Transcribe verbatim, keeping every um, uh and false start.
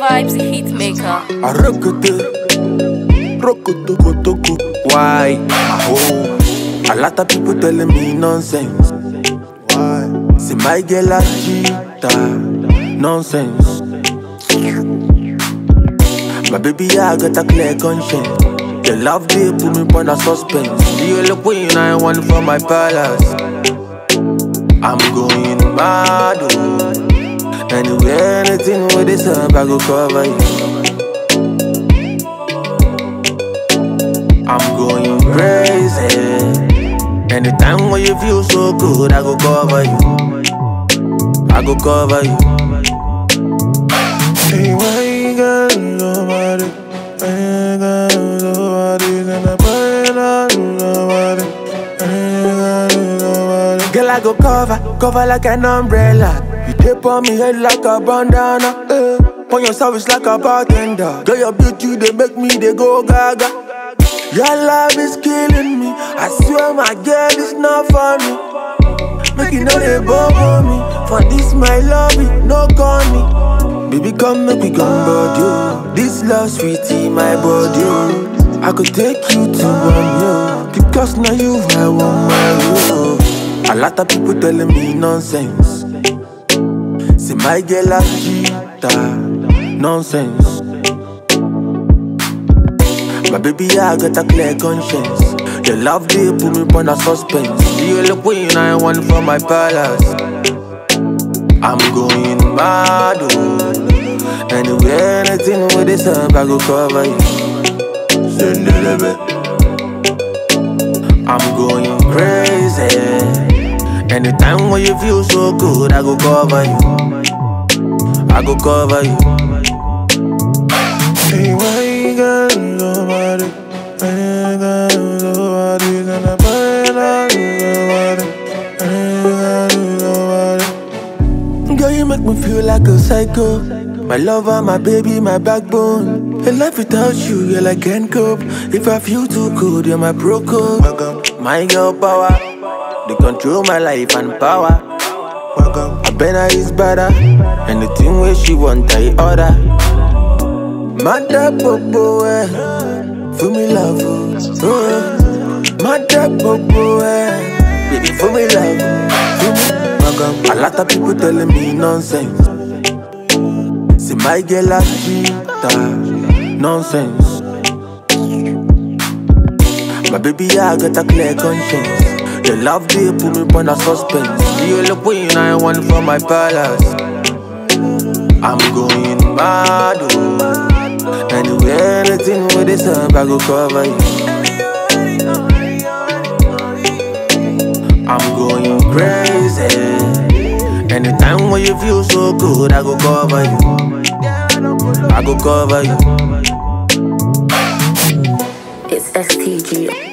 Vibes Hitmaker. A rocote, rocote, rocote, why? Oh, a lot of people telling me nonsense. Why? C'est my girl a cheater, nonsense. My baby, I got a clear conscience. The love they put me on a suspense. You're the queen, I want for my palace. I'm going mad, oh. Anyway, anything with this up, I go cover you. I'm going crazy. Anytime when you feel so good, I go cover you. I go cover you. Hey, why you got nobody? Why you got nobody? And I put out nobody. Why you got nobody? Girl, I go cover, cover like an umbrella. You dip on me head like a bandana, eh. On your service like a bartender. Girl, your beauty, they make me, they go gaga. Your love is killing me. I swear my girl is not for me. Make you know they bubble me. For this my love, it no call me. Baby, come make me come board you. This love, sweetie, my body. I could take you to one, you. Because now you, I want my love. A lot of people telling me nonsense. C'est my girl a cheater, nonsense. My baby, I got a clear conscience. The love they put me on a suspense. You're the queen, I want for my palace. I'm going mad, oh. Anyway, anything with this up, I go cover you. I'm going crazy. Anytime when you feel so good, I go cover you. I go cover you. Hey, why you got nobody? Why you got nobody? And I put out nobody. Why you got nobody? Girl, you make me feel like a psycho. My lover, my baby, my backbone. In life without you, you're like I can't cope. If I feel too good, you're my bro-code. My girl power, they control my life and power. I bet I is better. Anything where she want, I order. Mada Bobo, eh? For me, love. Oh, eh. Mada Bobo, eh? Baby, for me, love. For me. A lot of people telling me nonsense. C'est my girl a cheater, nonsense. My baby, I got a clear conscience. The love they put me on a suspense. You're the queen, I want for my palace. I'm going mad, oh. Anyway, anything with this up, I go cover you. I'm going crazy. Anytime when you feel so good, I go cover you. I go cover you. It's S T G.